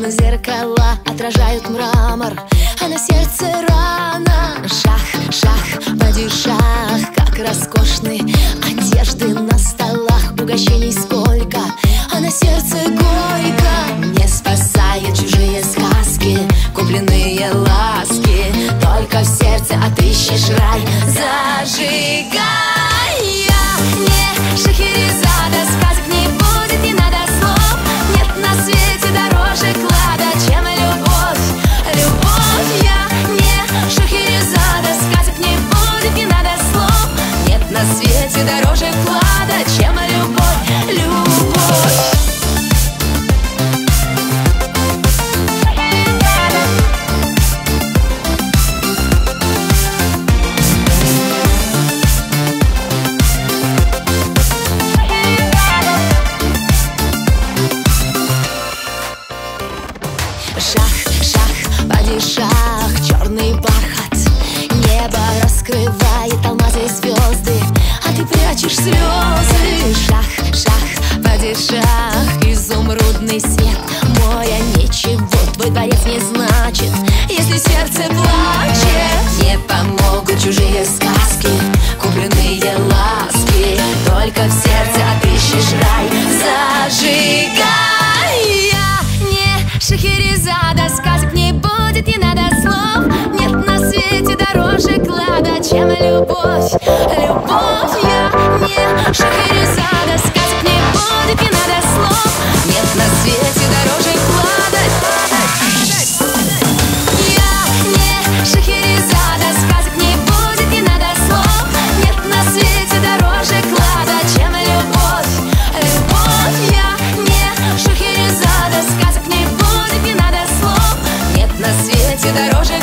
но зеркала отражают мрамор, а на сердце рана. Шах, шах, падишах, как роскошны одежды на столах, угощений сколько, а на сердце горько. Не спасает чужие сказки, купленные ласки, только в сердце отыщешь рай. Зажигай! Я не Шахерезада, сказок не будет, не надо слов. Нет на свете дороже клада, чем любовь, любовь. Я не Шахерезада, сказок не будет, не надо слов. Нет на свете дороже клада, чем любовь, любовь. Любовь, любовь, я не Шахерезада, сказок не будет, не надо слов. Нет на свете дороже клада. Я не Шахерезада, сказок не будет, не надо слов. Нет на свете дороже клада, чем любовь, любовь. Я не Шахерезада, сказок не будет, не надо слов. Нет на свете дороже